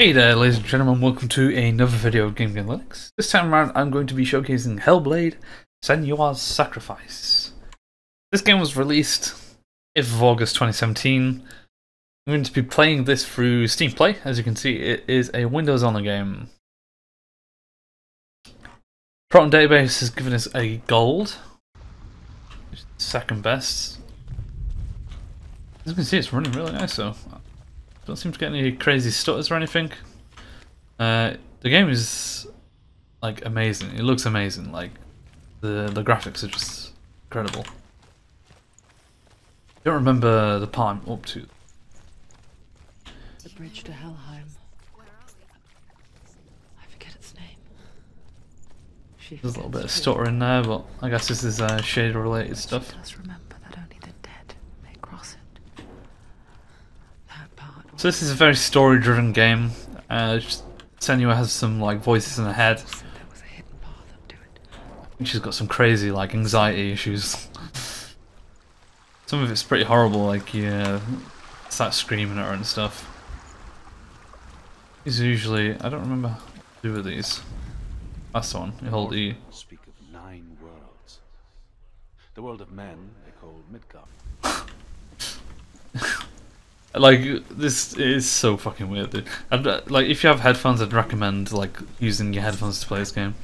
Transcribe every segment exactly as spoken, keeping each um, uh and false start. Hey there ladies and gentlemen, welcome to another video of GameGain Linux. This time around I'm going to be showcasing Hellblade Senua's Sacrifice. This game was released fifth of August twenty seventeen. I'm going to be playing this through Steam Play. As you can see, it is a Windows only game. Proton Database has given us a gold, which is second best. As you can see, it's running really nice though. Don't seem to get any crazy stutters or anything. Uh, the game is like amazing. It looks amazing. Like the the graphics are just incredible. I don't remember the part I'm up to. The bridge to Helheim. I forget its name. She There's a little bit of stuttering there, but I guess this is uh, shader-related stuff. So this is a very story-driven game. Uh, Senua has some like voices in her head. She's got some crazy like anxiety issues. Some of it's pretty horrible, like you yeah, start screaming at her and stuff. These are usually I don't remember what to do with these. That's the one. You hold E. Speak of nine worlds. The world of men they call Midgard. Like, this is so fucking weird, dude. I'd, like, if you have headphones, I'd recommend, like, using your headphones to play this game.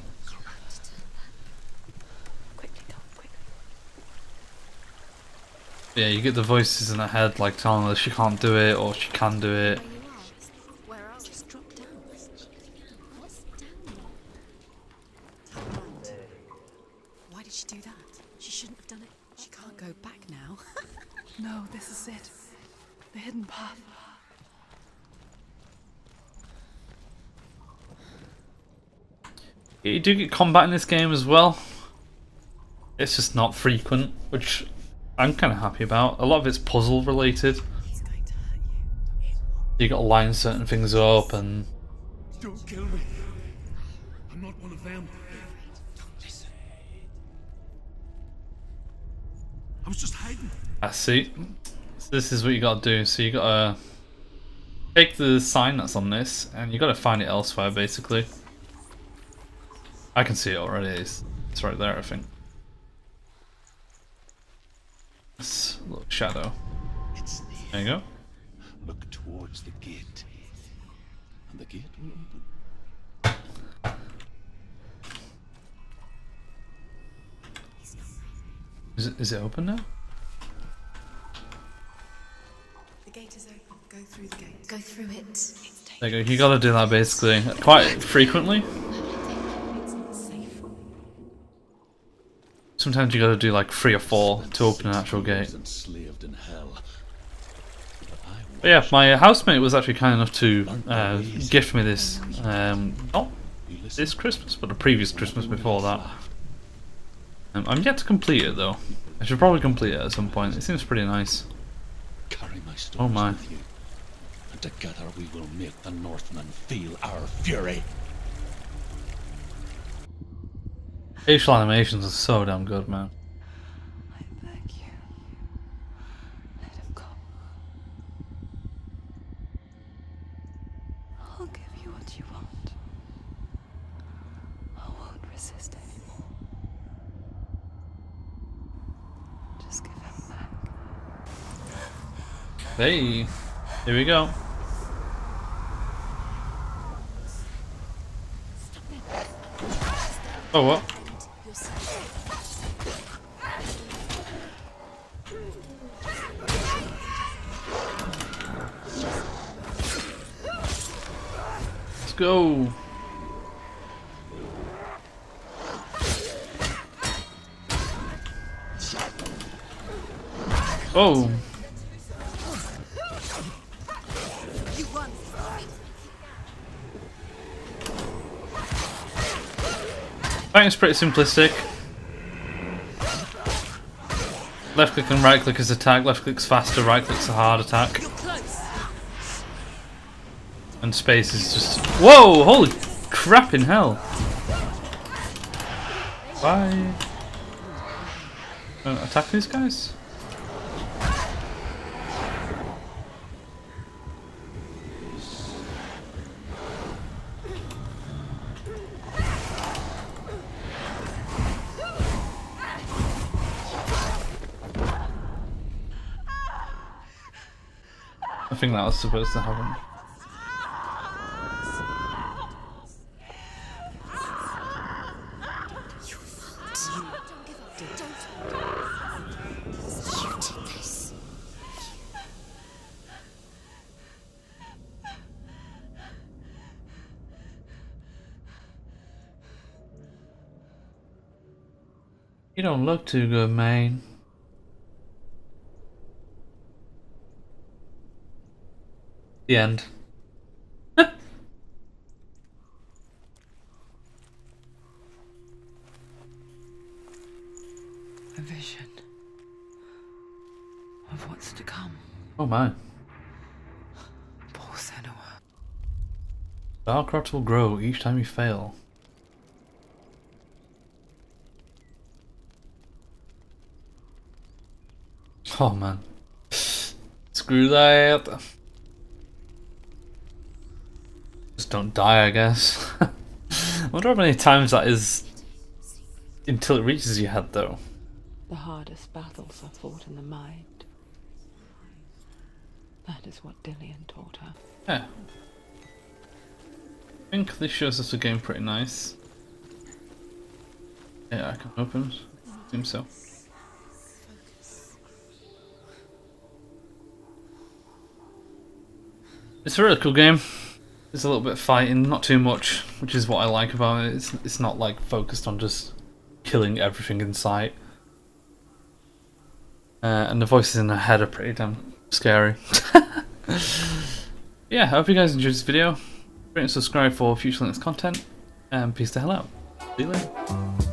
Yeah, you get the voices in her head, like, telling her she can't do it, or she can do it. Why did she do that? She shouldn't have done it. She can't go back now. No, this is it. The hidden path. You do get combat in this game as well. It's just not frequent, which I'm kind of happy about. A lot of it's puzzle related. You got to line certain things up and. Don't kill me. I'm not one of them. Listen. I was just hiding. I see. So this is what you gotta do. So you gotta take the sign that's on this, and you gotta find it elsewhere. Basically, I can see it already. It's, it's right there, I think. It's a little shadow. There you go. Look towards the gate, and the gate will open. Is it, is it open now? Go through the gate. Go through it. There you go. You gotta do that basically quite frequently. Sometimes you gotta do like three or four to open an actual gate. But yeah, my housemate was actually kind enough to uh, gift me this, um, not this Christmas, but the previous Christmas before that. Um, I'm yet to complete it though. I should probably complete it at some point. It seems pretty nice. Oh my. And together we will make the Northmen feel our fury. Facial animations are so damn good, man. I beg you. Let him go. I'll give you what you want. I won't resist anymore. Just give him back. Hey. Here we go. Oh, what? Let's go. Oh. Fighting's pretty simplistic. Left click and right click is attack, left click's faster, right click's a hard attack. And space is just. Whoa! Holy crap in hell! Bye! Don't attack these guys? think that was supposed to happen. You don't look too good, man. The end. A vision of what's to come. Oh my. Poor Senua. Dark rots will grow each time you fail. Oh man. Screw that. Just don't die, I guess. I wonder how many times that is until it reaches your head though. The hardest battles are fought in the mind. That is what Dillian taught her. Yeah. I think this shows us a game pretty nice. Yeah, I can open it. I think so. It's a really cool game. There's a little bit of fighting, not too much, which is what I like about it. It's, it's not like focused on just killing everything in sight. Uh, and the voices in her head are pretty damn scary. Yeah, I hope you guys enjoyed this video. Rate and subscribe for future Linux content. And peace the hell out. See you later.